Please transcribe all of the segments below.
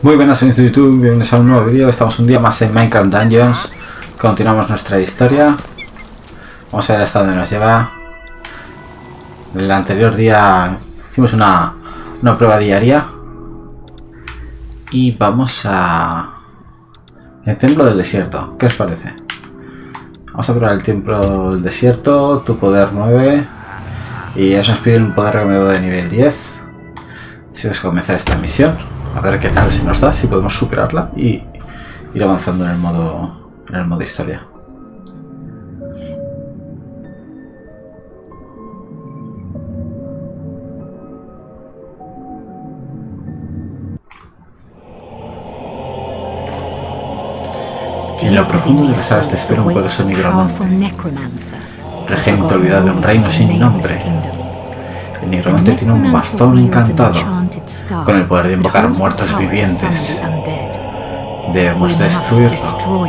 Muy buenas amigos de YouTube, bienvenidos a un nuevo vídeo. Estamos un día más en Minecraft Dungeons. Continuamos nuestra historia. Vamos a ver hasta dónde nos lleva. El anterior día hicimos una prueba diaria. Y vamos a... el templo del desierto, ¿qué os parece? Vamos a probar el templo del desierto, tu poder 9. Y ellos nos piden un poder recomendado de nivel 10. Si vamos a comenzar esta misión, a ver qué tal se nos da, si podemos superarla y ir avanzando en el modo historia. En lo profundo de las alas te espera un poderoso nigromonte, regente olvidado de un reino sin nombre. El nigromonte tiene un bastón encantado, con el poder de invocar muertos vivientes. Debemos destruirlo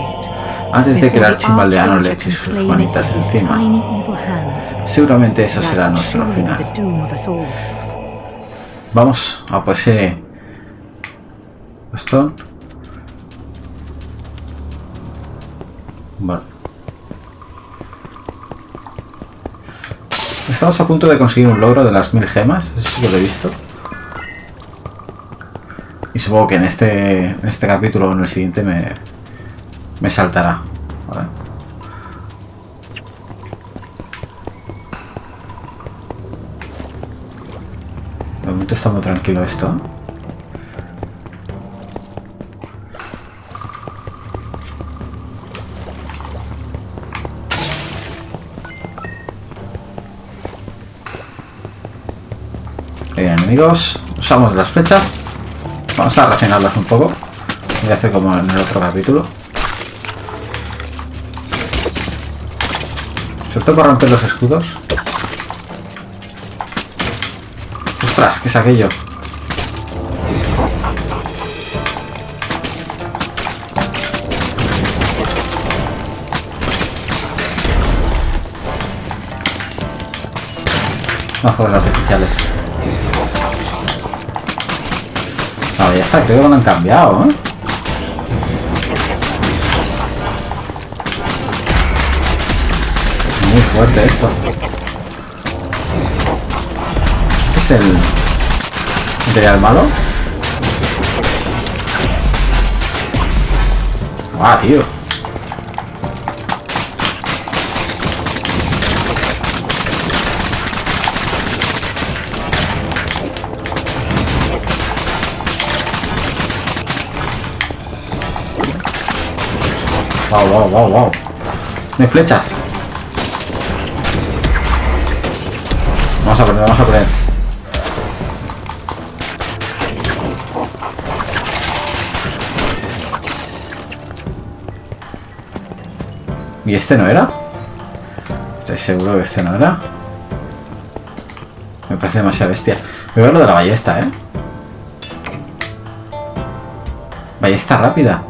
antes de que el archimaldeano le eche sus manitas encima. Seguramente eso será nuestro final. Vamos a por ese bastón. Vale. Estamos a punto de conseguir un logro de las 1000 gemas, eso sí que lo he visto. Y supongo que en este capítulo o en el siguiente me saltará. Vale. De momento está muy tranquilo esto. Amigos, usamos las flechas, vamos a refinarlas un poco. Voy a hacer como en el otro capítulo, sobre todo para romper los escudos. Ostras, ¿qué es aquello? Más fuegos artificiales. Ya está, creo que lo han cambiado, ¿eh? Muy fuerte esto. Este es el material malo. Ah, tío. Wow, wow, wow, wow. No hay flechas. Vamos a poner, vamos a poner. ¿Y este no era? Estoy seguro que este no era. Me parece demasiado bestia. Me veo lo de la ballesta, ¿eh? Ballesta rápida.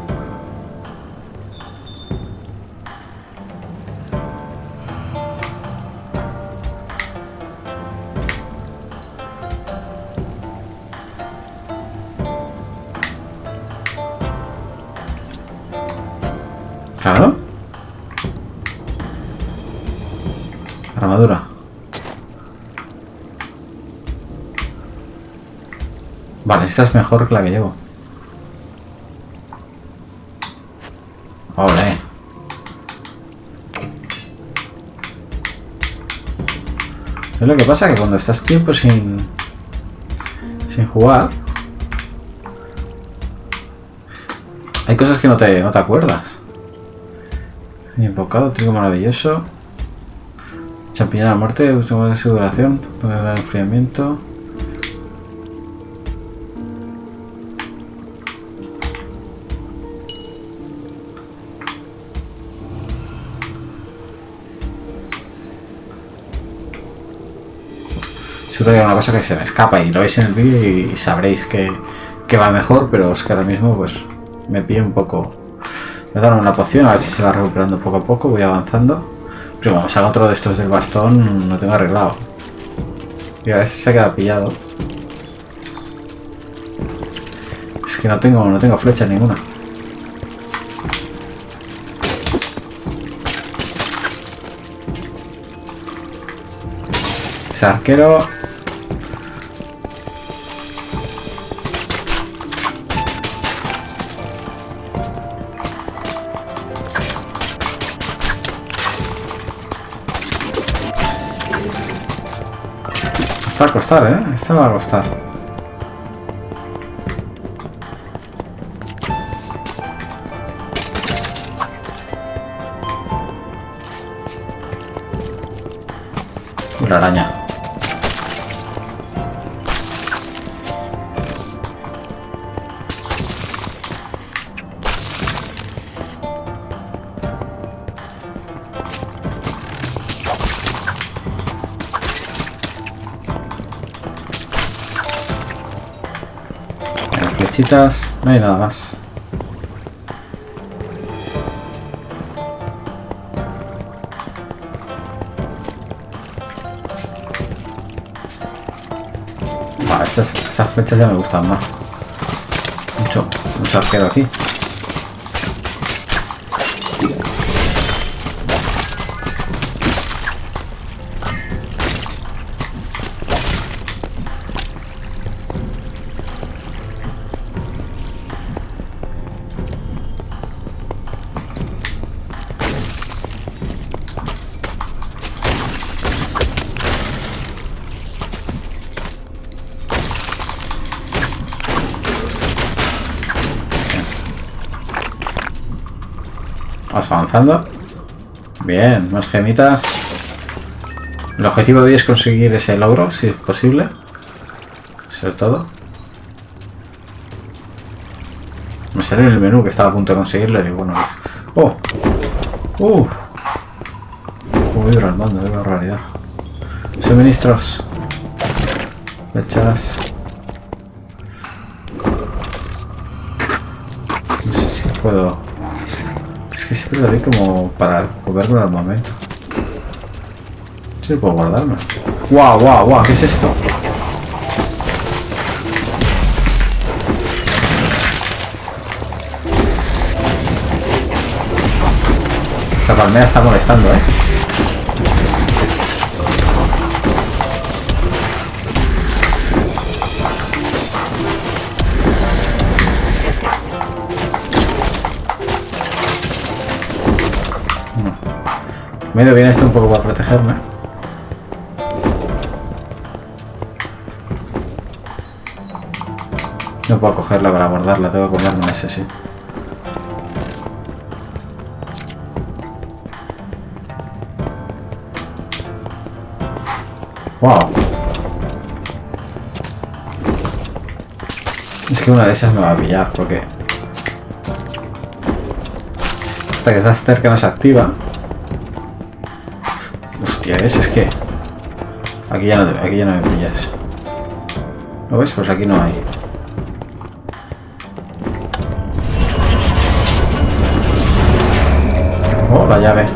Claro. Armadura. Vale, esta es mejor que la que llevo. Ole. Es lo que pasa, que cuando estás tiempo sin jugar, hay cosas que no te acuerdas. Invocado, trigo maravilloso, champiñón de la muerte, último de su duración, de enfriamiento. Seguro que hay una cosa que se me escapa y lo veis en el vídeo y sabréis que va mejor, pero es que ahora mismo pues me pillo un poco. Voy a dar una poción, a ver si se va recuperando poco a poco, voy avanzando. Pero vamos, al otro de estos del bastón no tengo arreglado. Y a ver si se ha quedado pillado. Es que no tengo flechas ninguna. Ese arquero. Esto va a costar, ¿eh? Esto va a costar. Una araña. No hay nada más. Vale, estas flechas ya me gustan más. Mucho arquero aquí. Avanzando. Bien, más gemitas. El objetivo de hoy es conseguir ese logro, si es posible. Sobre todo. Me salió en el menú que estaba a punto de conseguirlo y digo, bueno. ¡Oh! ¡Uf! Vibra el mando, qué barbaridad. Suministros. Flechas. No sé si puedo... Que siempre lo doy como para moverme al momento. Sí, puedo guardarme. ¡Guau, guau, guau! ¿Qué es esto? Esa palmera está molestando, ¿eh? Me ha ido bien esto un poco para protegerme. No puedo cogerla para guardarla, tengo que comerme ese, sí. ¡Wow! Es que una de esas me va a pillar, porque... hasta que estás cerca no se activa. Es que aquí ya no me pillas. ¿Lo ves? Pues aquí no hay. Oh, la llave.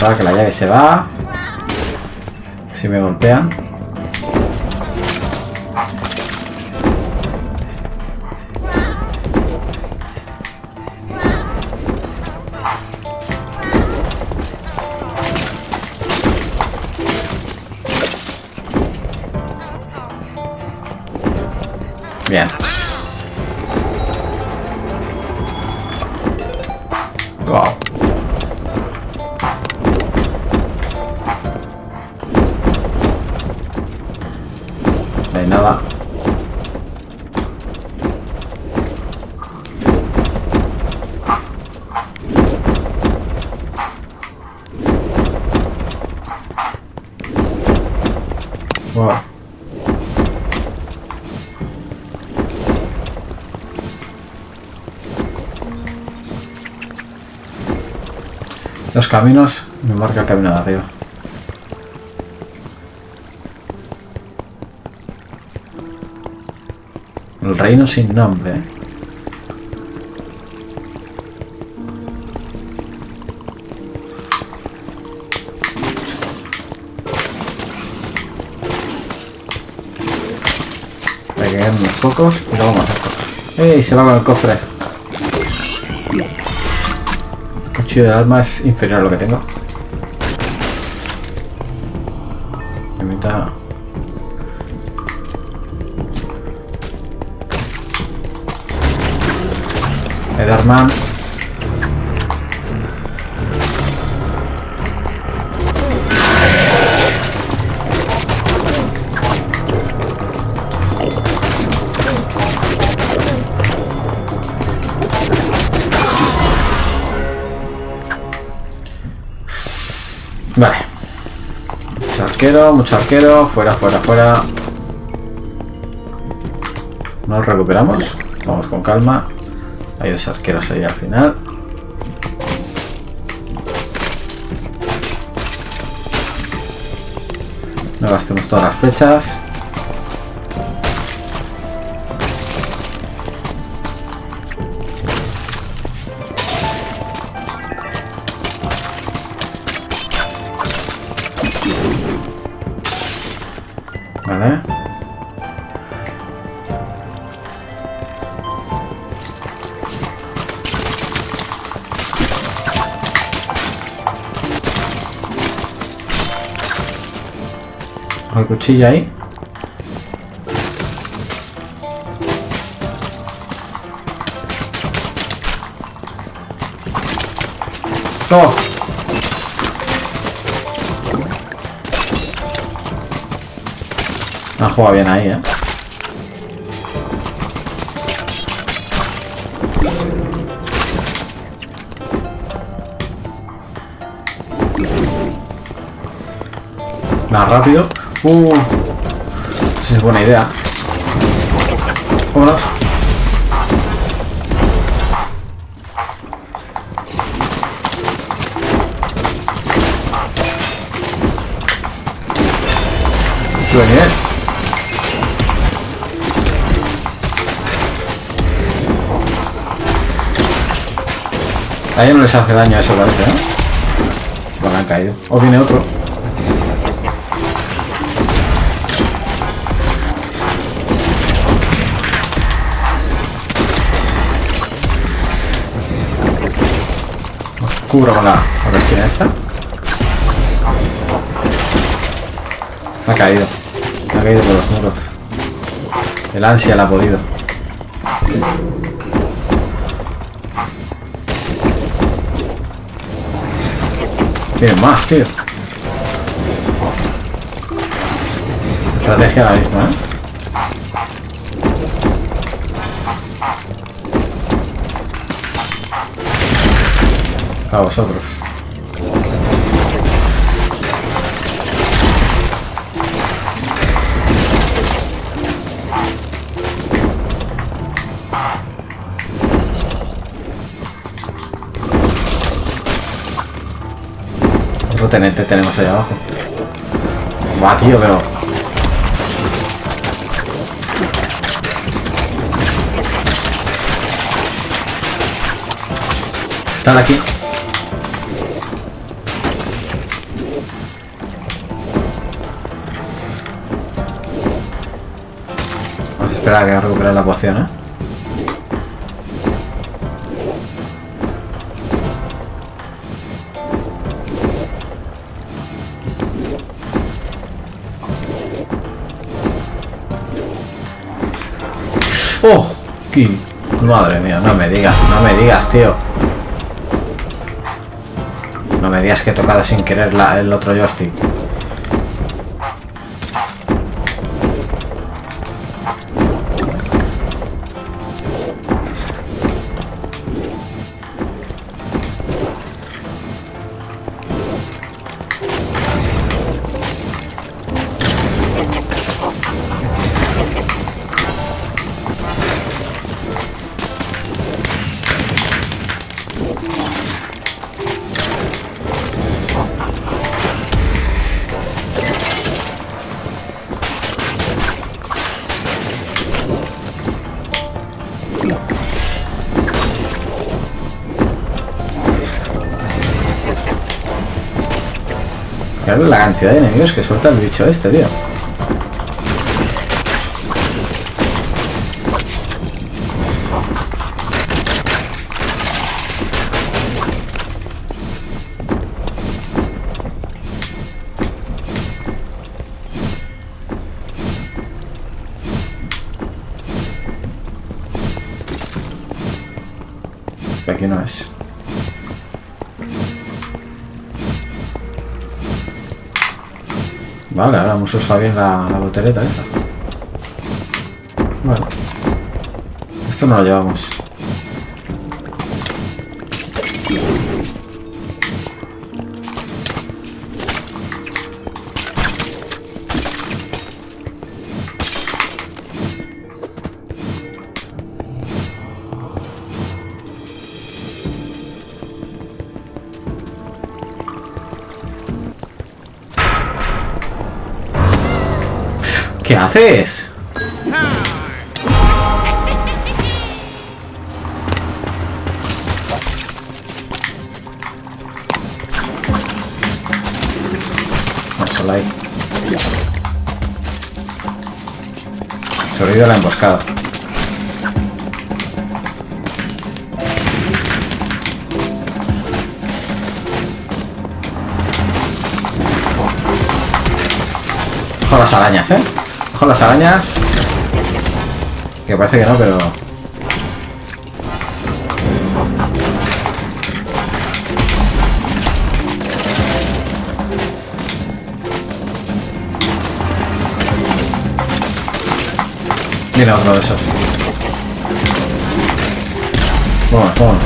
Claro que la llave se va. Si me golpean. Bien. Wow. No hay nada. Wow. Los caminos, me marca el camino de arriba. El reino sin nombre, ¿eh? quedan unos pocos, pero vamos a hacer cosas. ¡Ey! Se va con el cofre. El cuchillo del alma es inferior a lo que tengo. Me meto... Edarman. Vale. Mucho arquero, fuera, fuera, fuera. Nos recuperamos. Vamos con calma. Hay dos arqueros ahí al final. No gastemos todas las flechas. Vale. Hay cuchillo ahí. ¡Toma! No ha jugado bien ahí, ¿eh? Más rápido. Esa es buena idea. Vámonos. Sube nivel. A ellos no les hace daño a eso, parece, ¿no? Bueno, han caído. O viene otro. Cubro con la esquina esta. Me ha caído. Me ha caído por los muros. El ansia la ha podido. Tienen más, tío. Estrategia la misma, ¿eh? A vosotros. Otro tenente tenemos ahí abajo. Va, tío, pero... Están aquí. Espera que recupere la poción, ¿eh? ¡Oh! ¡Qué! Madre mía, no me digas, no me digas, tío. No me digas que he tocado sin querer el otro joystick. La cantidad de enemigos que suelta el bicho este, tío. aquí no es. Vale, ahora hemos usado bien la boteleta esa. Bueno. Esto no lo llevamos. ¿Qué haces? Solo ahí. Se olvidó la emboscada. Ojo a las arañas, ¿eh? Ojo las arañas. Que parece que no, pero... Mira otro de esos. Vamos, vamos.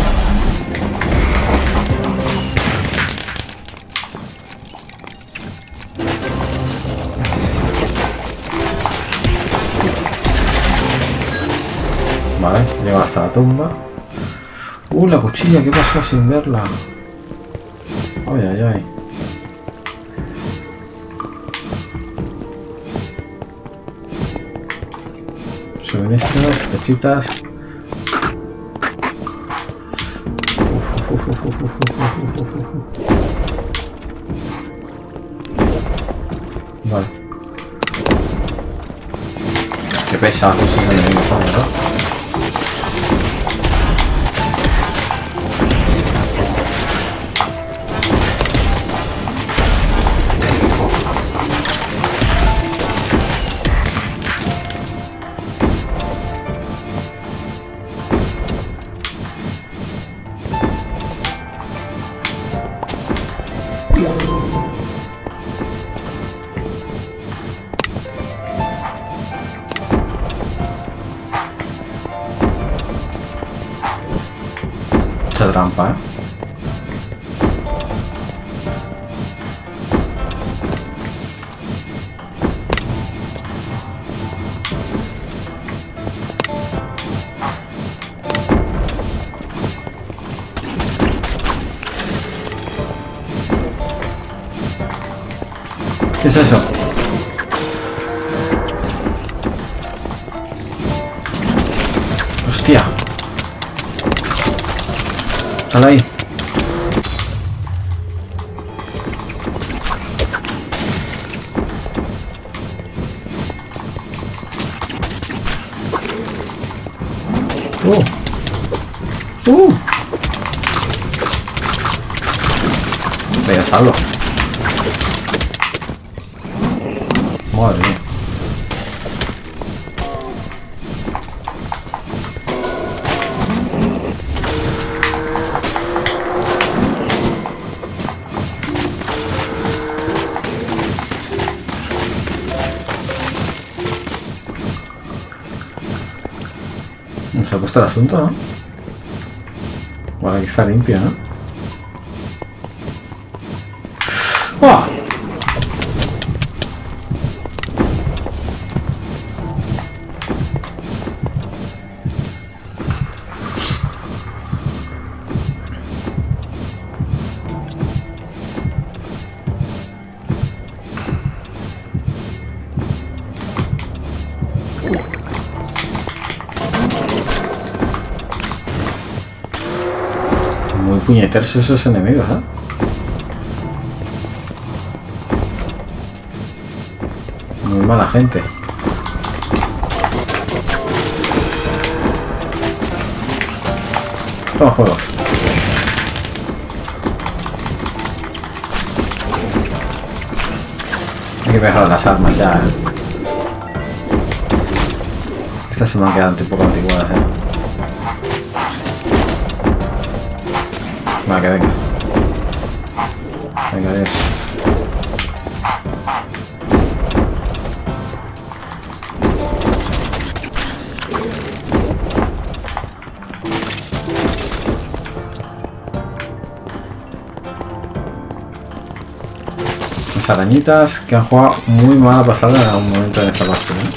Vale, lleva hasta la tumba. La cuchilla, ¿qué pasó sin verla? Ay, ay, ay. Suministros, flechitas. Vale. Qué pesados esos enemigos, ¿no? Trampa, ¿eh? ¿Qué es eso? Hostia. Sal ahí. Venga, salvo. Madre mía. Se ha puesto el asunto, ¿no? Bueno, aquí está limpia, ¿no? ¡Oh! Puñetarse esos enemigos, ¿eh? Muy mala gente. Toma juegos. Hay que mejorar las armas ya, ¿eh? Estas se me han quedado un poco antiguadas, ¿eh? Va, que venga. Venga, adiós. Las arañitas que han jugado muy mala pasada en algún momento en esta parte, ¿eh?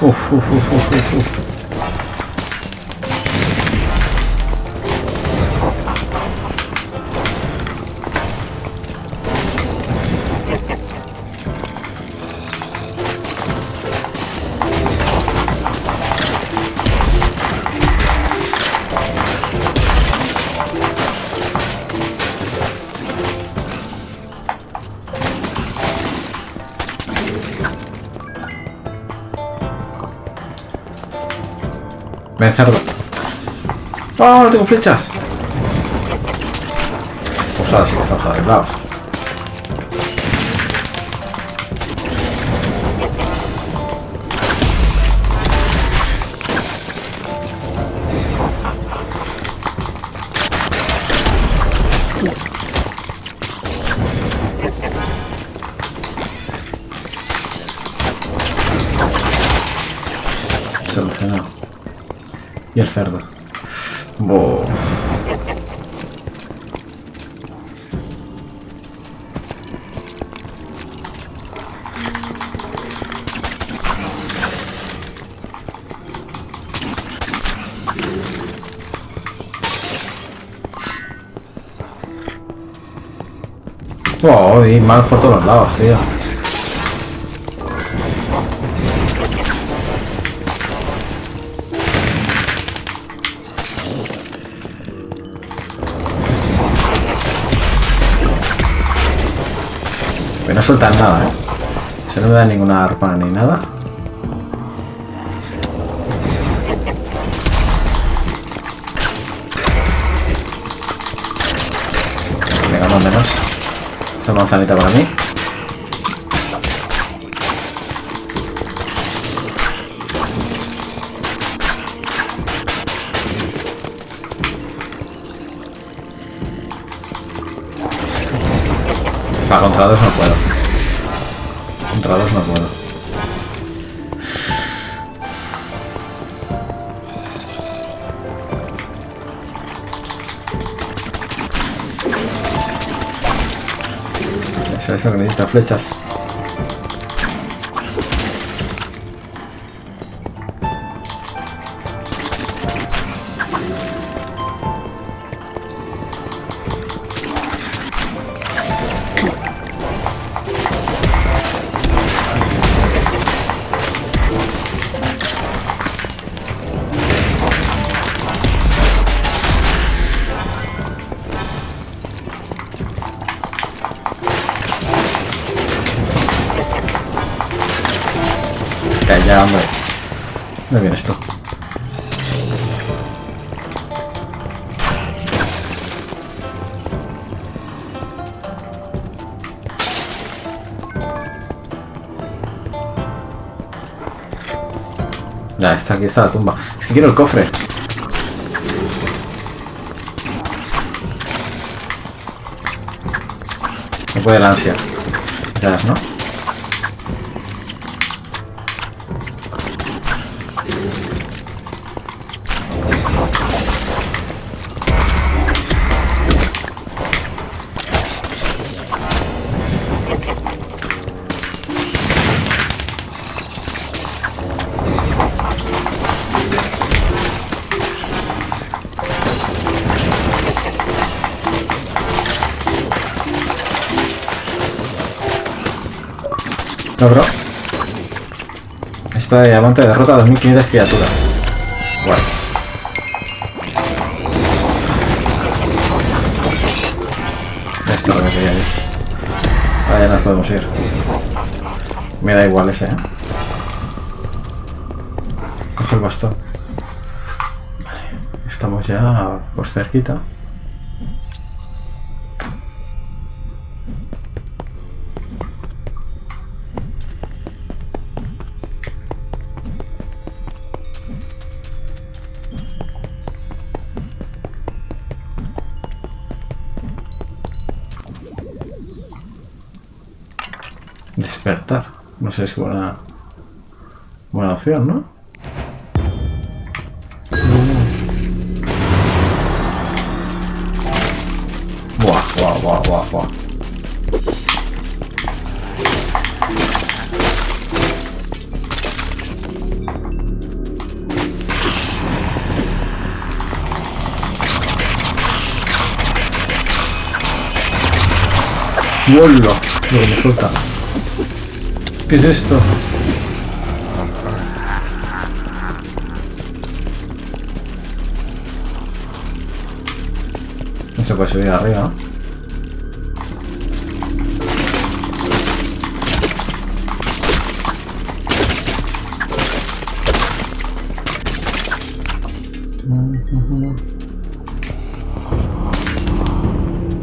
Uf. Ven, cerdo. ¡Oh, no tengo flechas! Pues ahora sí que estamos arreglados. Solucionado. Y el cerdo. Boh. Oh, y mal por todos los lados, tío. No sueltan nada, ¿eh? Se no me da ninguna arpa ni nada. Venga, mándenos. Esa manzanita para mí. Ah, contra dos no puedo. Contra dos no puedo. Eso es lo que necesita, flechas. Ya, hombre. Muy bien esto. Ya, está aquí, está la tumba. Es que quiero el cofre. Me puede la ansia. Ya ves, ¿no? Logró. Espada de diamante, derrota a 2500 criaturas. Guay. Esto es lo que quería yo. Ahora ya nos podemos ir. Me da igual ese, ¿eh? Coge el bastón. Vale. Estamos ya pues cerquita. despertar. No sé, es buena opción, ¿no? Buah, buah, buah, buah, buah. ¡Hola! Lo que me suelta. ¿Qué es esto? No se puede subir arriba, ¿no?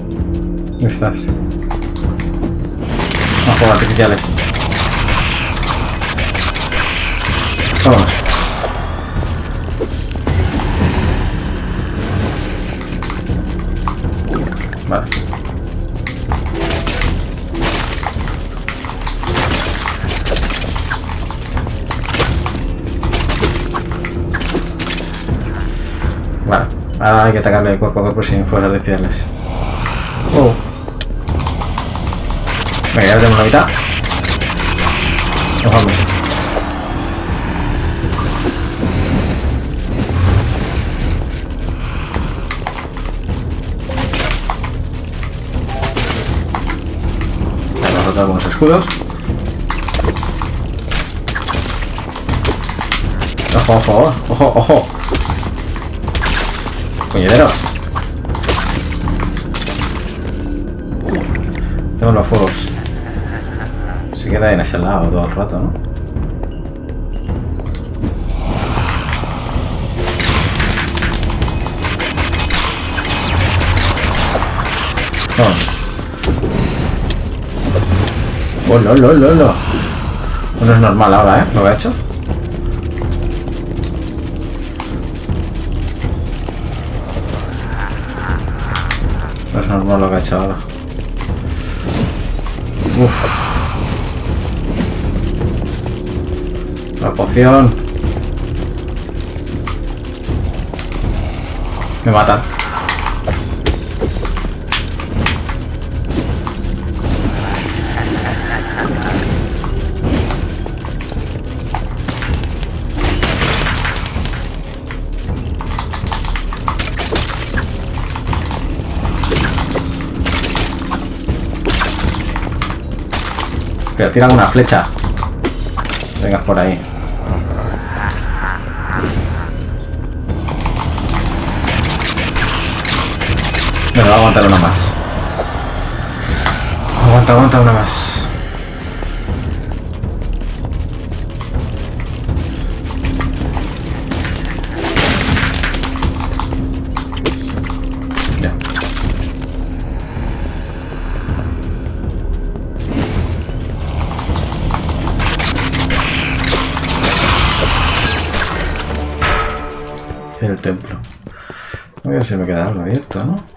¿Dónde estás? Fuegos artificiales. Vamos. Vale. Vale. Ahora hay que atacarle el cuerpo a cuerpo sin fuegos artificiales. Oh. Venga, ya tenemos la mitad. Nos vamos. Vamos a rotar algunos escudos. Ojo, ojo, ojo, ojo. Coñederos. Tenemos los fuegos. Se queda en ese lado todo el rato, ¿no? Vamos. ¡Oh, lo, lo, lo, lo! No es normal ahora, ¿eh? Lo que ha hecho. No es normal lo que ha hecho ahora. Uff. La poción. Me matan. Pero tira alguna flecha. Vengas por ahí. Bueno, va a aguantar una más. Aguanta, aguanta una más. Ya. El templo. A ver si me queda algo abierto, ¿no?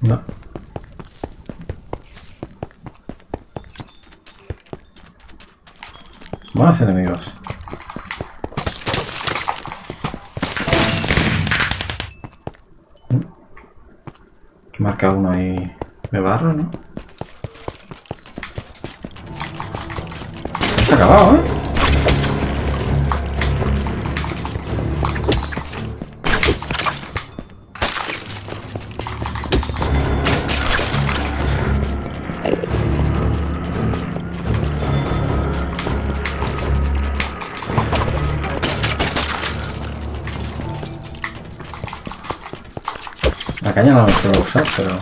No. Más enemigos. Marca uno ahí de barro, ¿no? Se ha acabado, ¿eh? La caña no se va a usar, pero...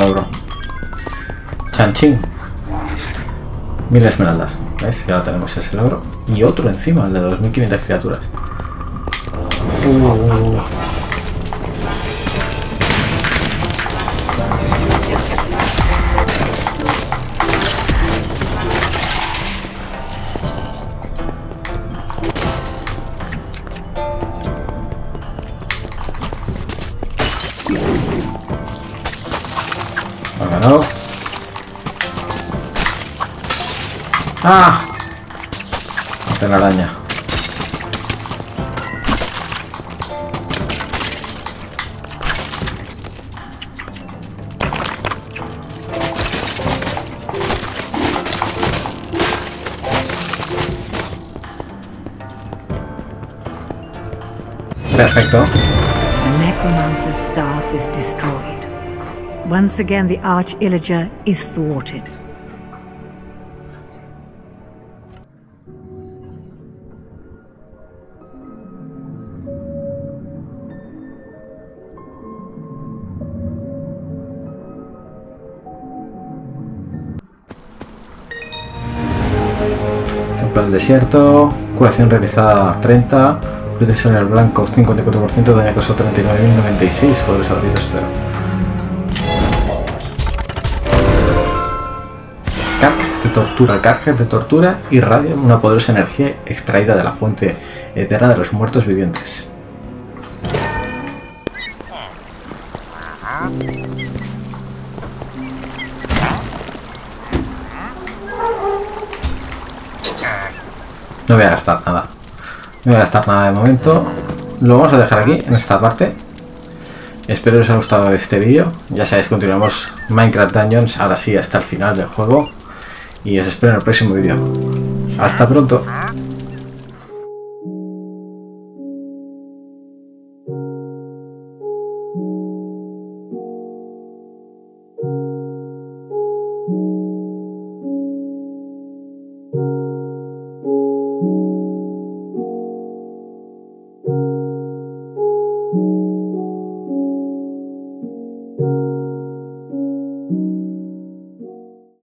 logro. Chanchín. 1000 esmeraldas. ¿Ves? Ya tenemos ese logro. Y otro encima, el de 2500 criaturas. ¡Ah! De la araña. Perfecto. The necromancer's staff is destroyed. Once again, the Archillager is thwarted. Al desierto, curación realizada 30, protección en el blanco 54%, daño causado 39.096, joder, salditos 0. Carger de tortura y radio, una poderosa energía extraída de la fuente eterna de los muertos vivientes. No voy a gastar nada. No voy a gastar nada de momento. Lo vamos a dejar aquí, en esta parte. Espero que os haya gustado este vídeo. Ya sabéis, continuamos Minecraft Dungeons, ahora sí, hasta el final del juego. Y os espero en el próximo vídeo. ¡Hasta pronto!